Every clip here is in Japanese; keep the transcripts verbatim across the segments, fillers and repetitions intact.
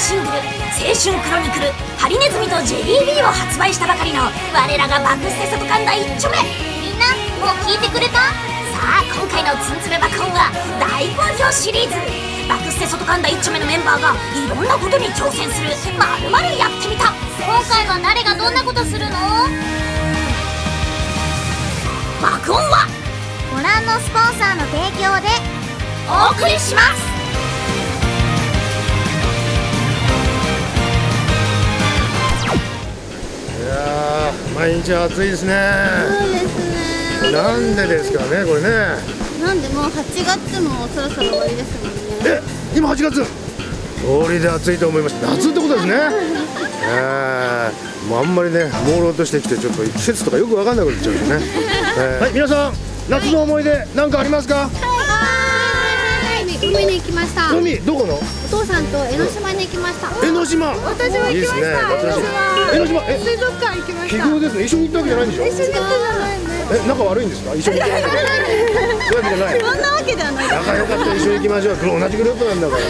シングル「青春クロニクルハリネズミとジェリービー」を発売したばかりの我らが爆ステ外巻第一丁目、みんなもう聞いてくれた？さあ、今回のツンツメ爆音は大好評シリーズ。爆ステ外巻第一丁目のメンバーがいろんなことに挑戦する「まるまるやってみた」。今回は誰がどんなことするの？爆音はご覧のスポンサーの提供でお送りします。いやー、毎日暑いですね。そうですね。なんでですかね、これね。なんでもうはちがつもそろそろ終わりですもんね。え、今はちがつ？通りで暑いと思います。夏ってことですね。えー、もうあんまりね、朦朧としてきて、ちょっと季節とかよく分かんなくなっちゃうんですね。えー、はい、皆さん、夏の思い出、なんかありますか？海に行きました。海、どこの？お父さんと江ノ島に行きました。江ノ島。私も行きました。江ノ島。江ノ島。え、水族館行きました。奇遇ですね。一緒に行ったわけじゃないんでしょ？一緒に行ったじゃないんで。え、仲悪いんですか？一緒に行ったわけじゃない。そういうわけじゃない。そんなわけではない。仲良かった、一緒に行きましょう。同じグループなんだから。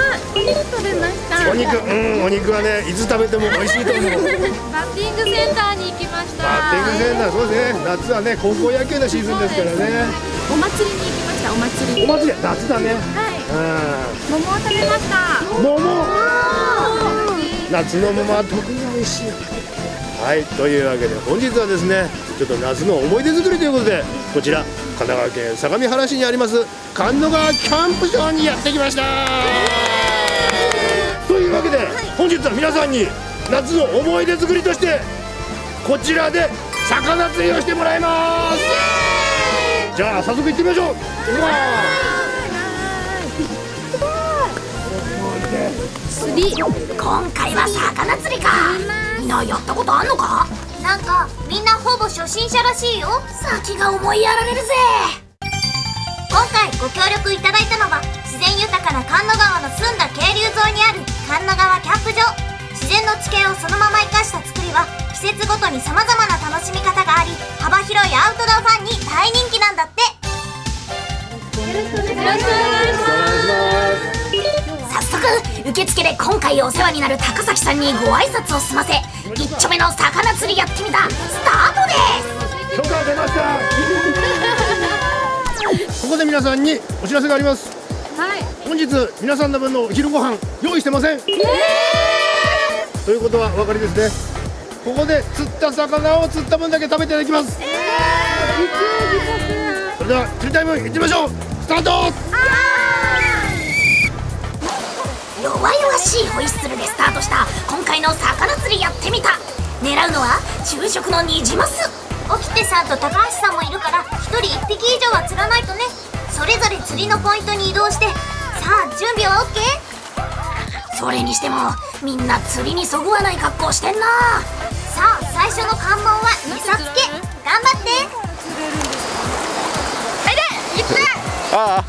あ、お肉食べました。お肉、うん、お肉はね、いつ食べても美味しいと思う。バッティングセンターに行きました。バッティングセンター、そうですね。夏はね、高校野球のシーズンですからね。お祭りに行きました。お祭り。お祭り、夏だね。はい。桃を食べました。桃。夏の桃は特に美味しい。はい、というわけで、本日はですね、ちょっと夏の思い出作りということで、こちら神奈川県相模原市にあります神野川キャンプ場にやってきました。というわけで、本日は皆さんに夏の思い出作りとしてこちらで魚釣りをしてもらいます。じゃあ早速行ってみましょう。釣り、今回は魚釣りか。みんなやったことあんのか？なんかみんなほぼ初心者らしいよ。先が思いやられるぜ。今回ご協力いただいたのは、自然豊かな神野川の澄んだ渓流沿いにある神野川キャンプ場。自然の地形をそのまま生かした作りは、季節ごとに様々な楽しみ方があり、幅広いアウトドアファンに大人気なんだって。よろしくお願いします。早速、受付で今回お世話になる高崎さんにご挨拶を済ませ、一丁目の魚釣りやってみたスタートです。許可出ました。ここで皆さんにお知らせがあります。はい。本日皆さんの分のお昼ご飯用意してません。えー、ということはお分かりですね。ここで釣った魚を釣った分だけ食べていただきます。えー、それでは釣りタイム行ってみましょう。スタート。弱々しいホイッスルでスタートした今回の魚釣りやってみた。狙うのは昼食のニジマス。おきてさんと高橋さんもいるから、一人一匹以上は釣らないとね。それぞれ釣りのポイントに移動して、さあ準備は オーケー？ それにしてもみんな釣りにそぐわない格好してんな。さあ、最初の関門は餌付け。頑張って。あれ、いった。ああ。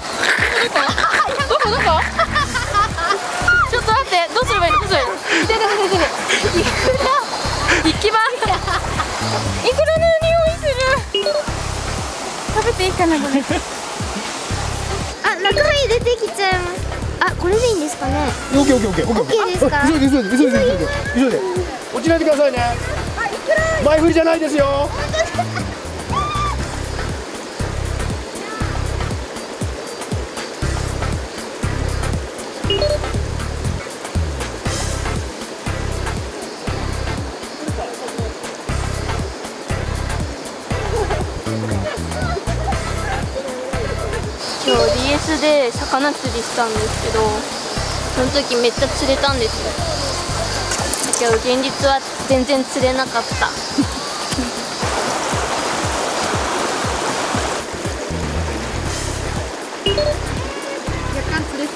どこどこ。ちょっと待って、どうすればいいの？どうすればいいの？いきます。いくらの匂いする。食べていいかな、これ。あ、中身出てきちゃいます。あ、これでいいんですかね。オッケー、オッケー、オッケー。オッケーですか。急いで、急いで、急いで、急いで。落ちないでくださいね。前振りじゃないですよ。今日 ディーエス で魚釣りしたんですけど、その時めっちゃ釣れたんですよ。現実は全然釣れなかった若干釣れそ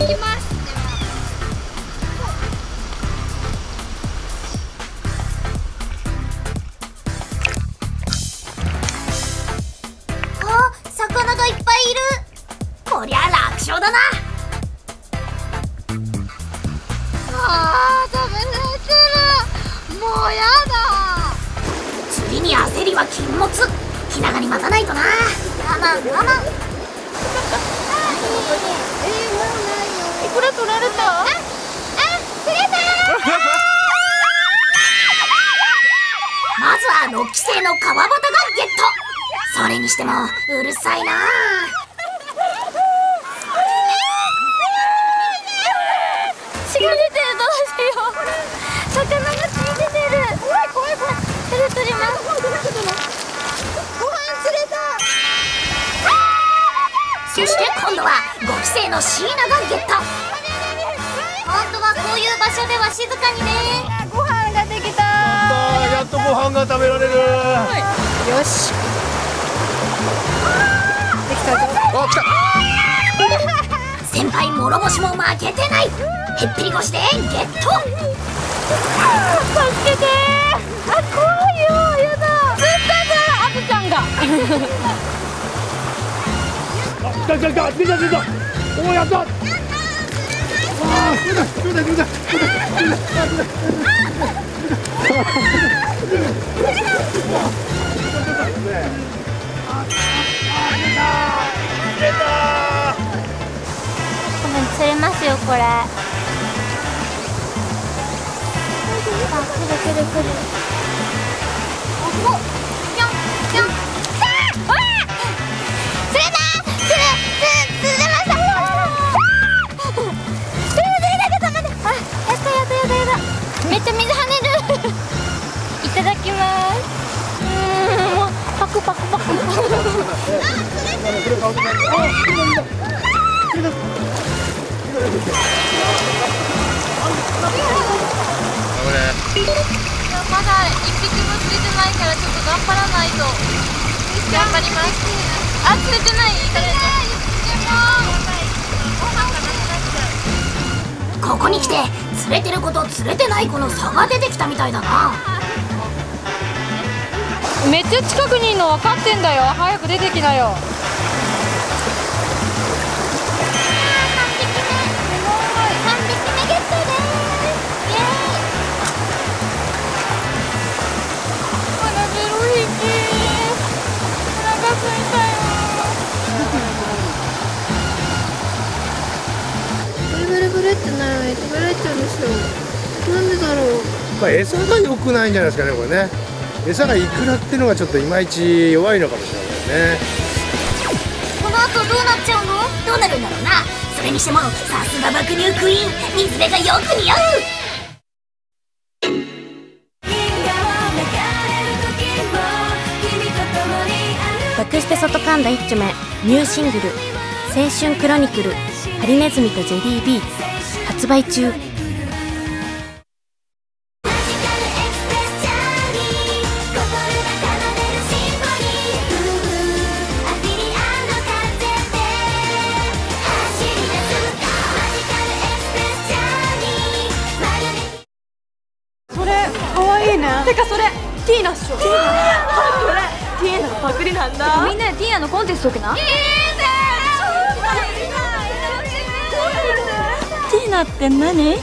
う。行きます。あ、魚がいっぱいいる。こりゃ楽勝だな。釣りに焦りは禁物。気長に待たないとな。我慢我慢。え、これ取られた？あ、あ、釣れたー！まずはろっきせいの川端がゲット。それにしてもうるさいなー。血が出てる、どうしよう。魚が血出てる。怖い怖い怖い。それ取ります。ご飯釣れた。そして今度はごきせいのシーナがゲット。本当はこういう場所では静かにね。ご飯ができた。やったー、やっとご飯が食べられる。よし。できたぞ。あ、来た。先輩諸星も負けてない。へっぴり腰でゲット。助けてー。あ、怖いよ。やだ。釣ったぞ、アブちゃんが。あ、来た来た来た。釣れた釣れた。おお、やった。わあ、釣れた釣れた釣れた釣れた釣れた釣れた。ごめん、釣れますよこれ。くるくるくる。お、ぴょんぴょん。来た。ほら。釣れた。釣れ、釣れ、釣れました。釣れた、釣れた、待って。あ、やったやったやったやった。めっちゃ水跳ねる。いただきます。うん、もうパクパクパク。あ、釣れた。釣れた。まだ一匹も釣れてないから、ちょっと頑張らないと。頑張ります。あ、釣れてない。ここに来て、釣れてる子と釣れてない子の差が出てきたみたいだな。めっちゃ近くにいるの分かってんだよ。早く出てきなよ。餌が良くないんじゃないですかね、これね。餌がいくらっていうのがちょっといまいち弱いのかもしれないね。この後どうなっちゃうの？どうなるんだろうな。それにしてもさすが爆乳クイーン、水辺がよく似合う。爆して外神田いっちょめ、ニューシングル「青春クロニクルハリネズミとジェリービー」発売中。それかわいいね。てかそれティーナっしょ。ティーナティーナのパクリなんだ。みんなでティーナのコンテスト受けな。ティーナって何？ティー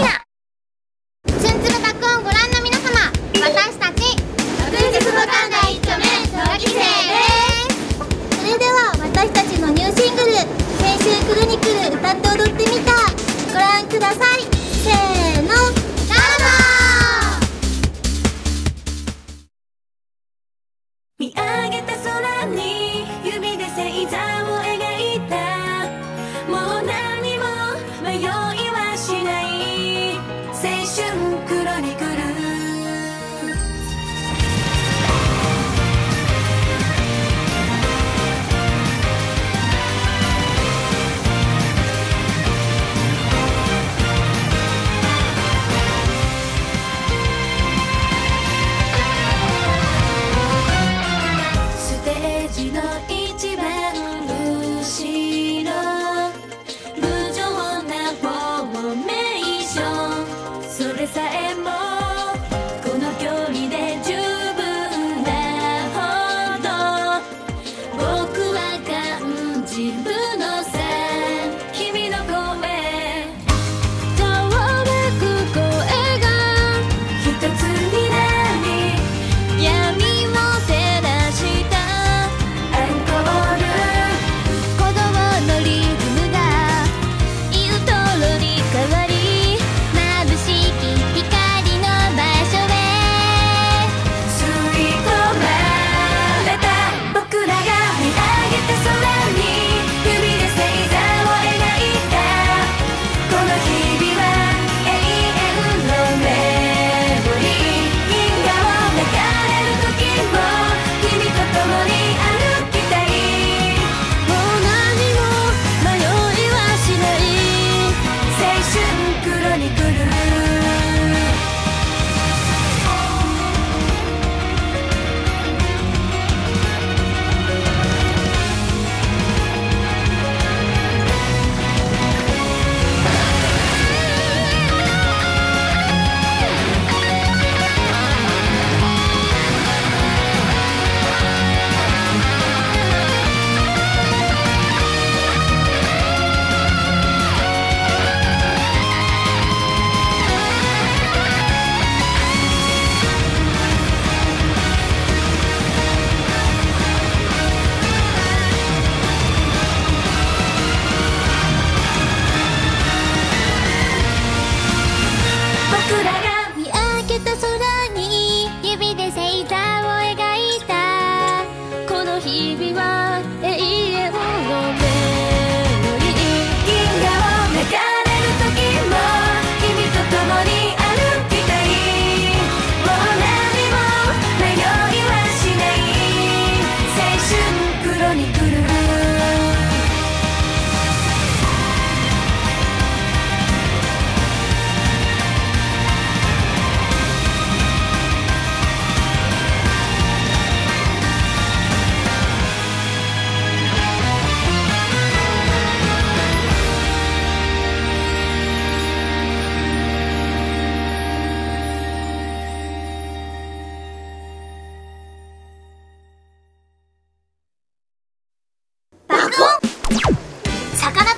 ナツンツル学園ご覧の皆様、私たち爆して外神田いっちょめごきせいです。それでは私たちのニューシングル「青春クロニクル」歌って踊ってみた。ご覧ください。せーの。青春クロニクル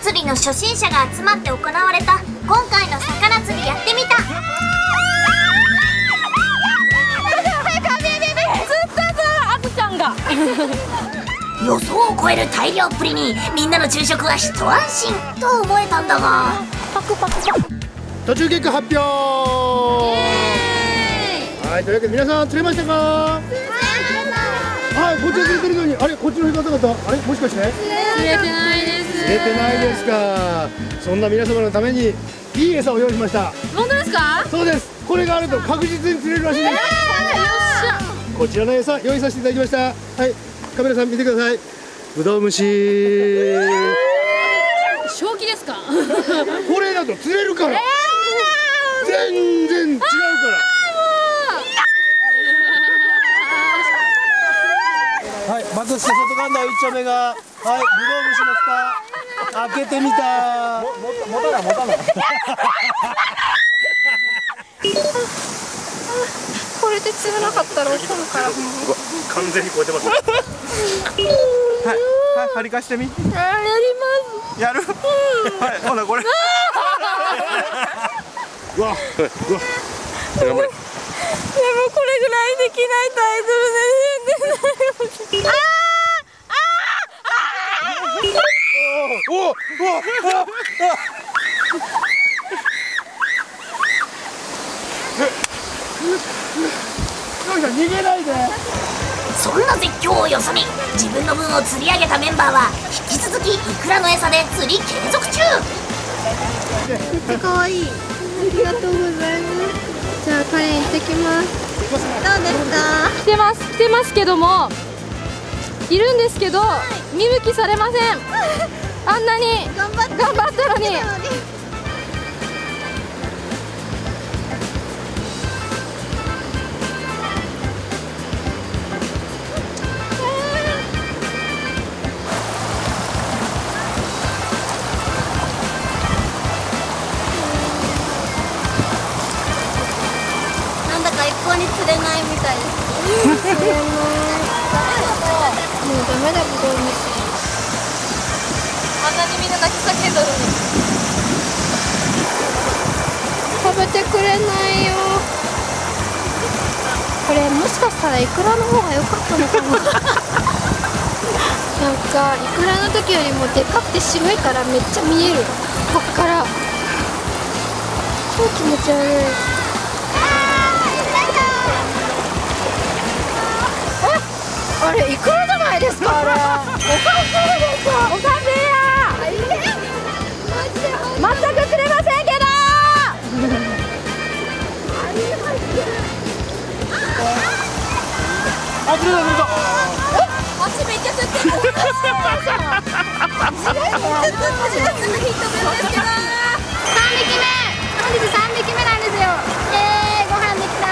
釣りの初心者が集まって行われた今回の魚釣りやってみた。予想を超える大量っぷりにみんなの昼食は一安心と思えたんだが、パクパクパク途中結果発表。はい、というわけで皆さん釣れましたか？はい、こっちは釣れてるのに、あれこっちの方々、あれもしかして釣れてないです。釣れてないですか。そんな皆様のためにいい餌を用意しました。本当ですか？そうです。これがあると確実に釣れるらしいです。こちらの餌用意させていただきました。はい、カメラさん見てください。ブドウ虫。正気ですか？これだと釣れるから。全然違うから。はい、まず外側の一丁目が、はい、ブドウ虫の蓋開けてみた。も、もた、もたな、もたな。これで釣れなかったら落ち込むから。完全に超えてます。はい、はい、張り返してみ。やります。やる。はい、ほら、これ。うわ、うわ、でもこれぐらいできないとアイドル全然出ない。ああ、ああ、おお、おお、逃げないで。そんな絶叫をよそに自分の分を釣り上げたメンバーは引き続きイクラの餌で釣り継続中。めっちゃ可愛い。ありがとうございます。じゃあ彼行ってきます。どうですか？来てます来てますけども、いるんですけど、はい、見向きされません。あんなに頑張った頑張ったのに。食べてくれないよ。これもしかしたらイクラの方が良かったのかな。なんかイクラの時よりもでかくて白いからめっちゃ見える。こっから超気持ち悪い。あ、あれイクラじゃないですか。あれおかしいですか。おかしい。全く釣れませんけど。あ、釣れた釣れた。足めっちゃ釣ってる。さんびきめ。本日さんびきめなんですよ。えー、ご飯できた。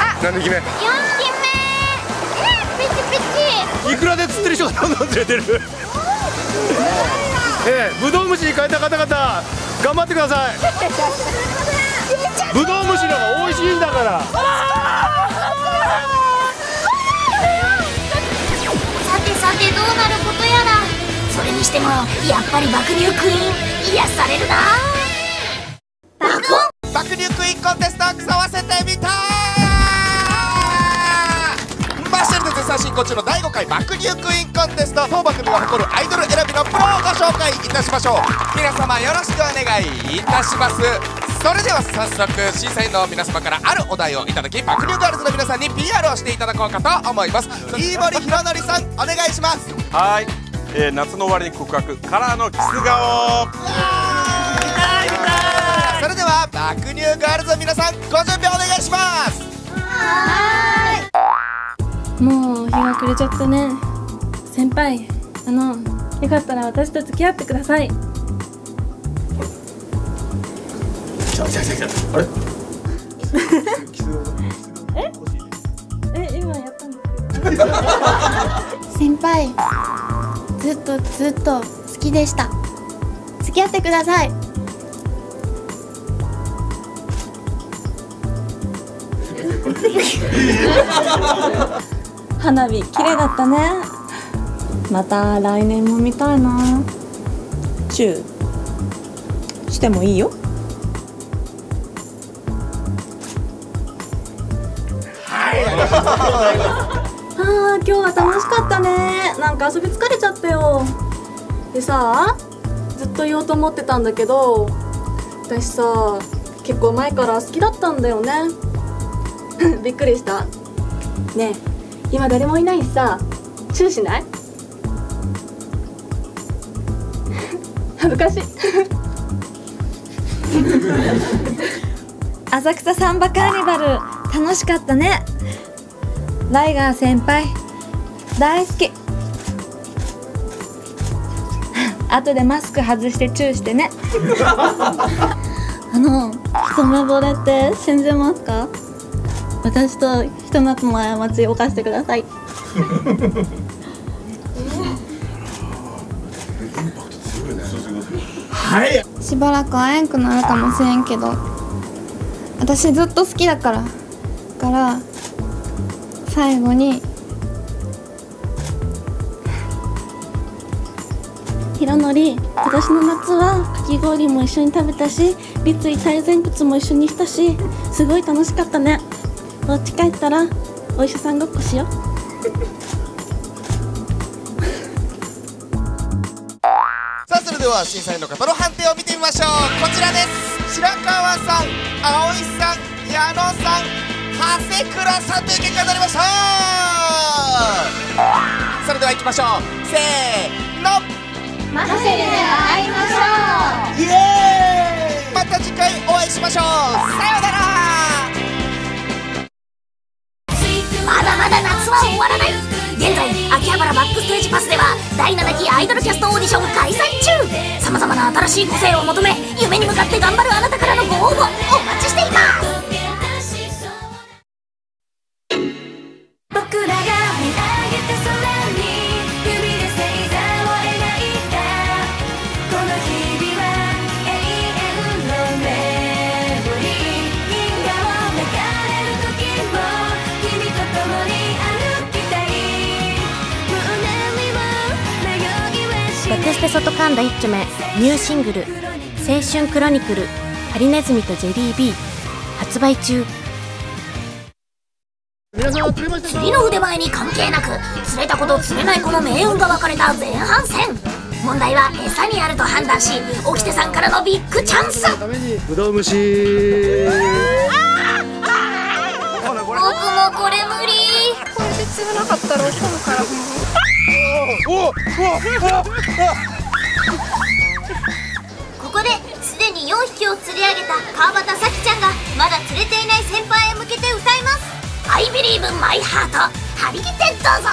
あ、何匹目？よんひきめ。えー、ピチピチ。いくらで釣ってる人がどんどん釣れてる。えー、ブドウ虫に変えた方々頑張ってください。ブドウ虫の方が美味しいんだから。さてさてどうなることやら。それにしてもやっぱり爆乳クイーン癒されるな。爆乳クイーンコンテストを競わせてみたー。バッシャルで絶賛進行中のだいごかい爆乳クイーンコンテスト、当番組が誇るアイドル選びのプロをご紹介いたしましょう。皆様よろしくお願いいたします。それでは早速審査員の皆様からあるお題をいただき、爆乳ガールズの皆さんに ピーアール をしていただこうかと思います。飯森ひろのりさんお願いします。はい、えー、夏の終わりに告白からのキス顔。それでは爆乳ガールズの皆さんご準備お願いします。はーい、もう日が暮れちゃったね。先輩、あの、よかったら私と付き合ってください。あれ？え？え、今やったんですけど。先輩、ずっとずっと好きでした。付き合ってください。花火、綺麗だったね。また来年も見たいな。チューしてもいいよ。はい。ああ、今日は楽しかったね。なんか遊び疲れちゃったよ。でさ、ずっと言おうと思ってたんだけど、私さ、結構前から好きだったんだよね。びっくりした。ねえ、今誰もいないしさ、チューしない？恥ずかしい。浅草サンバカーニバル楽しかったね。ライガー先輩大好き。後でマスク外してチューしてね。あの、一目惚れって信じますか？私とひと夏の過ちを犯してください。はい。しばらく会えんくなるかもしれんけど、私ずっと好きだから、から最後にひろのり、私の夏はかき氷も一緒に食べたし、立位最前屈も一緒にしたし、すごい楽しかったね。お家帰ったらお医者さんごっこしよう。さあ、それでは審査員の方の判定を見てみましょう。こちらです。白川さん、葵さん、矢野さん、長谷倉さんという結果になりました。それではいきましょう。せーの、マッシュで会いましょう。イエーイ。また次回お会いしましょう。さようなら。まだまだ夏は終わらない。現在、秋葉原バックステージパスではだいななきアイドルキャストオーディション開催中。さまざまな新しい個性を求め、夢に向かって頑張るあなたからのご応募お待ちしています。スペソトカンダ一丁目ニューシングル「青春クロニクルハリネズミとジェリービー」発売中。釣りの腕前に関係なく、釣れたこと釣れない子の命運が分かれた前半戦。問題は餌にあると判断し、沖手さんからのビッグチャンス。ブドウ虫。僕もこれ無理。これで釣れなかったら落ち込むから。ここですでによんひきを釣り上げた川端咲希ちゃんがまだ釣れていない先輩へ向けて歌います。「I believe my heart」張り切ってどうぞ。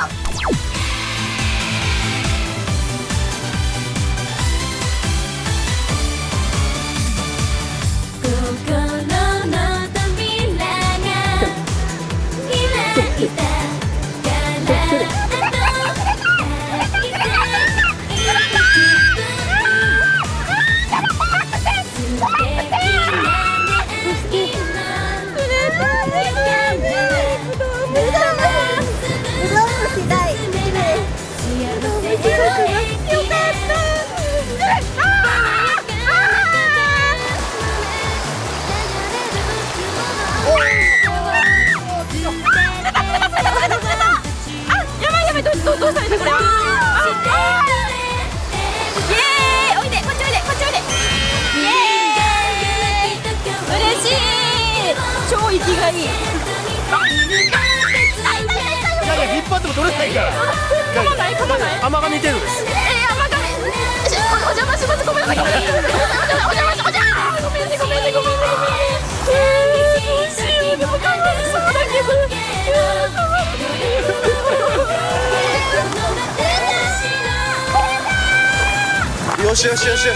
よしよしよしよし。やっ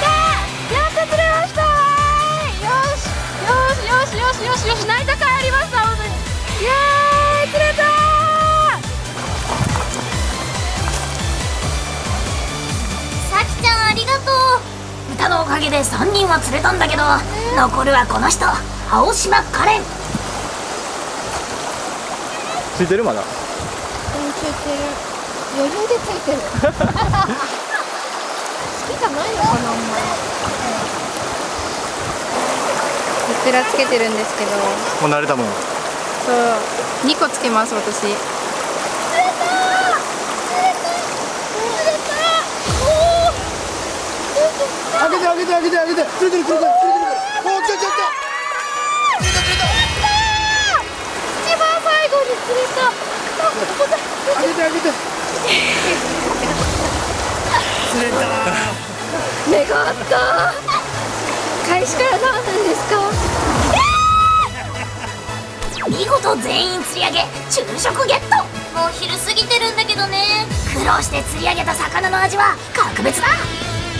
たー、やっと釣れましたー。よしよしよしよしよし、泣いた甲斐ありました。本当にイエーイ、釣れたー。咲希ちゃんありがとう。歌のおかげでさんにんは釣れたんだけど、残るはこの人、青島カレン。ついてるまだ、うん、ついてる。余裕でついてる。好きじゃないのかな、お前。いくらつけてるんですけど。もう慣れたもん。そう、にこつけます、私。釣れたー。釣れたー。釣れたー。おお。あげてあげてあげてあげて。釣れてる釣れてる釣れてる。おお、釣れちゃった。釣れた。あ、ここだ。あげてあげて。釣れた。願った。開始から何分ですか。見事全員釣り上げ、昼食ゲット。もう昼過ぎてるんだけどね。苦労して釣り上げた魚の味は格別だ。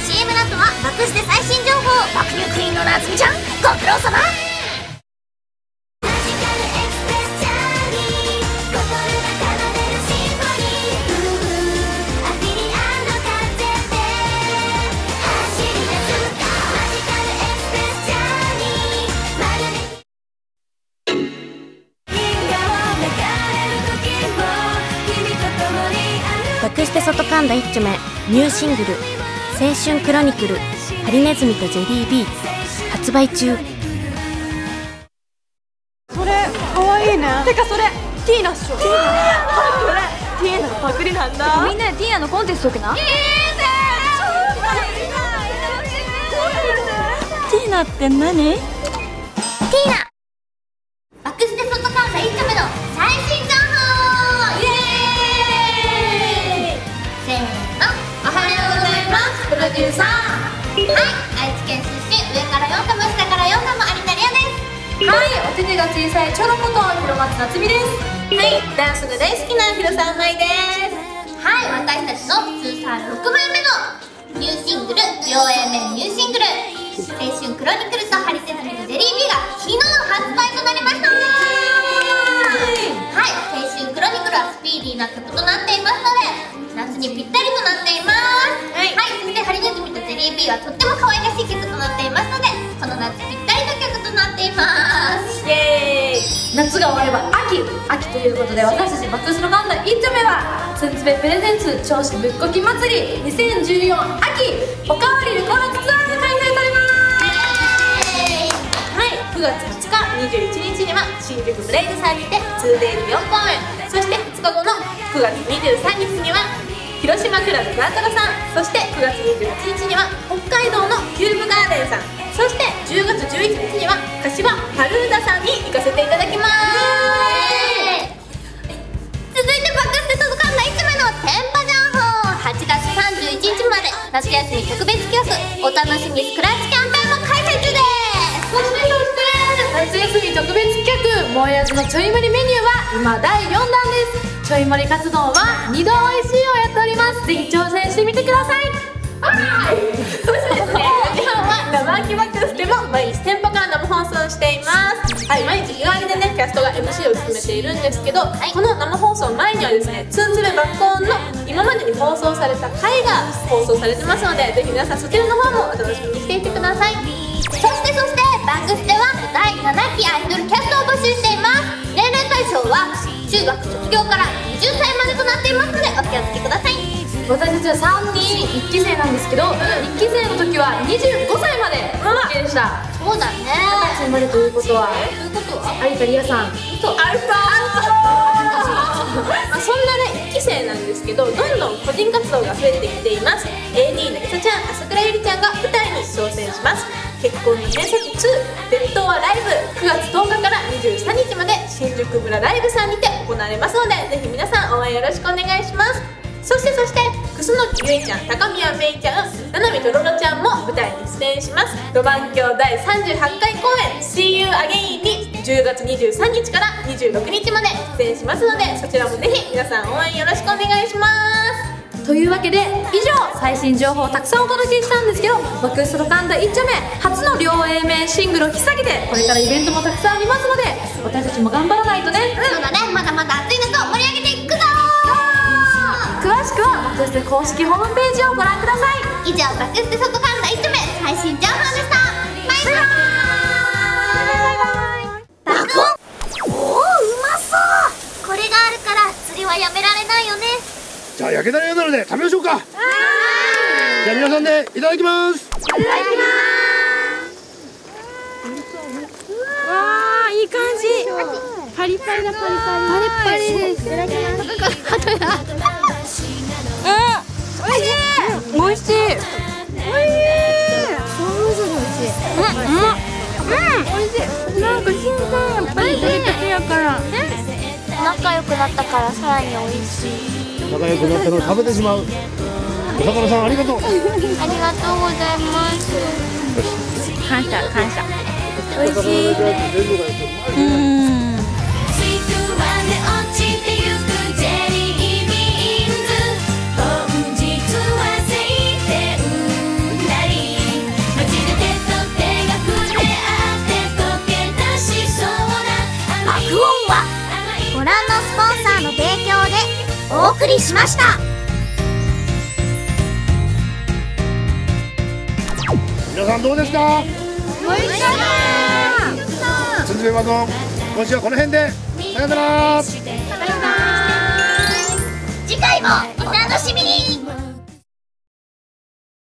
シーエム の後は爆して最新情報。爆乳クイーンのなつみちゃん、ご苦労様。隠して外神田一丁目ニューシングル「青春クロニクルハリネズミとジェリービー」発売中。それかわいいね。てかそれティーナっしょ。ティーナこれティーナのパクリなんだ。みんなでティーナのコンテスト受けな。いいね。ティーナって何？ティーナ隠して外神田一丁目の最新情報。イエーイ。プロデューサー、はい、愛知県出身、上からよん玉、下からよん玉、有田理也です。はい、お手手が小さいチョロこと広松夏美です。はい、ダンスが大好きな広沢舞です。はい、私たちの通算ろくまいめのニューシングル、両 A 面ニューシングル「青春クロニクルとハリセンのゼリービー」が昨日発売となりました。はい、青春クロニクルはスピーディーな曲となっていますので、夏にぴったりとなっています。はい、はい、そしてハリネズミとジェリービーはとっても可愛らしい曲となっていますので、この夏ぴったりの曲となっています。イエーイ。夏が終われば秋、秋ということで、私たち爆スロ神田一丁目はツンツベプレゼンツ銚子ぶっこき祭りにせんじゅうよん秋おかわり旅行ツアーが開催されます。イエーイ。はい、くがつはつかにじゅういちにちには新宿ブレイズさんにて ツーデイズよんこうえん、そしてふつかごのくがつにじゅうさんにちには広島クラブクワトロさん、そしてくがつにじゅうはちにちには北海道のキューブガーデンさん、そしてじゅうがつじゅういちにちには柏ハルーダさんに行かせていただきます。続いて爆して外神田一丁目のテンパ情報。はちがつさんじゅういちにちまで夏休み特別企画お楽しみスクラッチキャンペーンも開催中です。そしてそして夏休み特別企画もえあずのちょい盛りメニューは今だいよんだんです。ちょい盛りカツ丼はにど美味しいをやっております。ぜひ挑戦してみてください。そしてですね、今は生秋バクステも毎日店舗から生放送しています。はい、毎日日替わりでね、キャストが エムシー を務めているんですけど、はい、この生放送前にはですね、ツンツベ爆音の今までに放送された回が放送されてますので、ぜひ皆さんそちらの方もお楽しみにしていてください。そしてそしてバクステはだいななきアイドルキャストを募集しています。年齢対象は中学卒業からはたちまでとなっていますので、お気をつけください。私たちはさんにんいっきせいなんですけど、いっきせいの時はにじゅうごさいまででした。そうだね。はたちまでということは有田理也さんとアルファ。そんなね、いっきせいなんですけど、どんどん個人活動が増えてきています。 エーディー なぎさちゃん、朝倉ゆりちゃんが舞台に挑戦します。結婚記念冊ツー、伝統はライブ、くがつとおかからにじゅうさんにちまで新宿村ライブさんにて行われますので、ぜひ皆さん応援よろしくお願いします。そしてそして楠木ゆいちゃん、高宮めいちゃん、ななみとろろちゃんも舞台に出演します。ロバンキョウだいさんじゅうはちかいこうえん See You Again にじゅうがつにじゅうさんにちからにじゅうろくにちまで出演しますので、そちらもぜひ皆さん応援よろしくお願いします。というわけで、以上最新情報をたくさんお届けしたんですけど、爆スロ神田一丁目初の両 A 面シングルを引っ提げて、これからイベントもたくさんありますので、私たちも頑張らないとね。そうだね、まだまだ暑い夏を盛り上げていくぞ。詳しくは爆ステ公式ホームページをご覧ください。以上、爆ステ外神田一丁目最新情報でした。バイバイ。バイバイ。爆音。おお、うまそう。これがあるから釣りはやめられないよね。じゃあ焼けたら嫌なので食べましょうか。じゃあ皆さんでいただきます。いただきます。うわー、いい感じ。パリパリだ、パリパリ。パリパリです。いただきます。あ、おいしい。おいしい。おいしい。そうそう、おいしい。うん、おいしい。なんか新鮮。やっぱり取りたてやから、仲良くなったからさらにおいしい。仲良くなったのを食べてしまう。お魚さん、ありがとう。ありがとうございます。感謝、感謝。おいしい。うん。マクオンはご覧のスポンサーの提供でお送りしました。皆さんどうですか？おいしかった。つんづめまぞ、今週はこの辺でさよなら。